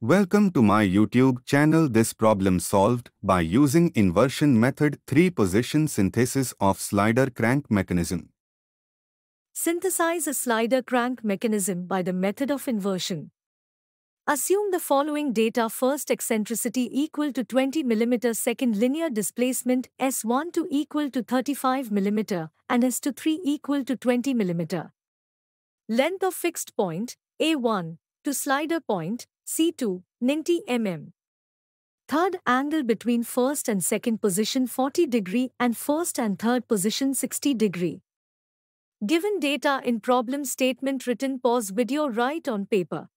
Welcome to my YouTube channel. This problem solved by using inversion method 3 position synthesis of slider crank mechanism. Synthesize a slider crank mechanism by the method of inversion. Assume the following data. First, eccentricity equal to 20 mm, second, linear displacement S12 equal to 35 mm and S23 equal to 20 mm. Length of fixed point A1 to slider point C2, 90 mm. Third, angle between first and second position 40 degree and first and third position 60 degree. Given data in problem statement written, pause video, write on paper.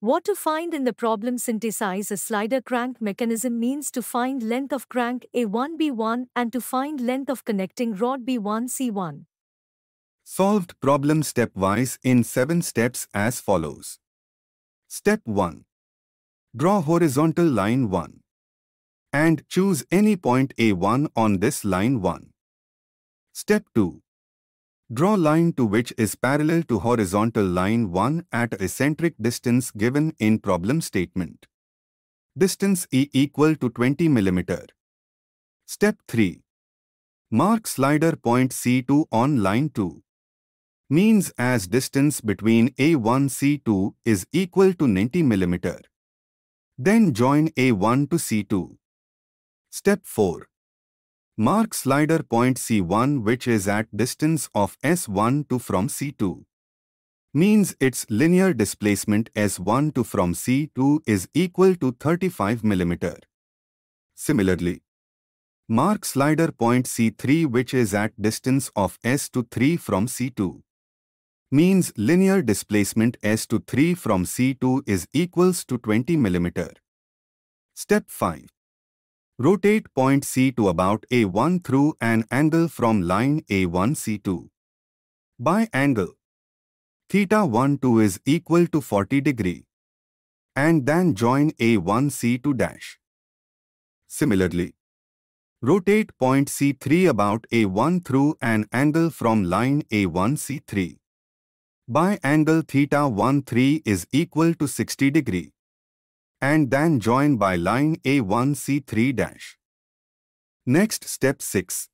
What to find in the problem. Synthesize a slider crank mechanism means to find length of crank A1B1 and to find length of connecting rod B1C1. Solved problem stepwise in 7 steps as follows. Step 1. Draw horizontal line 1 and choose any point A1 on this line 1. Step 2. Draw line 2 which is parallel to horizontal line 1 at a eccentric distance given in problem statement. Distance E equal to 20 mm. Step 3. Mark slider point C2 on line 2. Means as distance between A1C2 is equal to 90 mm. Then join A1 to C2. Step 4. Mark slider point C1 which is at distance of S1 to from C2. Means its linear displacement S1 to from C2 is equal to 35 mm. Similarly, mark slider point C3 which is at distance of S to 3 from C2. Means linear displacement S to 3 from C2 is equals to 20 mm. Step 5. Rotate point C2 about A1 through an angle from line A1C2. By angle, θ12 is equal to 40 degree. And then join A1C2 dash. Similarly, rotate point C3 about A1 through an angle from line A1C3. By angle θ13 is equal to 60 degree. And then join by line A1C3 dash. Next, step 6.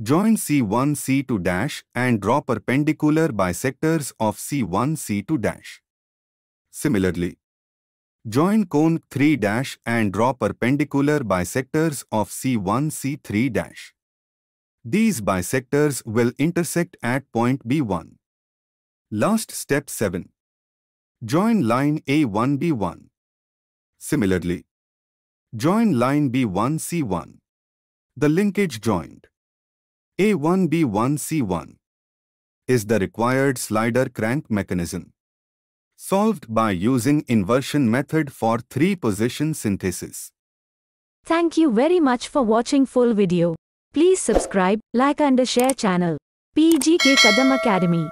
Join C1C2 dash and draw perpendicular bisectors of C1C2 dash. Similarly, join cone 3 dash and draw perpendicular bisectors of C1C3 dash. These bisectors will intersect at point B1. Last, step 7. Join line A1B1. Similarly, join line B1C1. The linkage joined A1B1C1 is the required slider crank mechanism. Solved by using inversion method for 3 position synthesis. Thank you very much for watching full video. Please subscribe, like and share channel PGK Kadam Academy.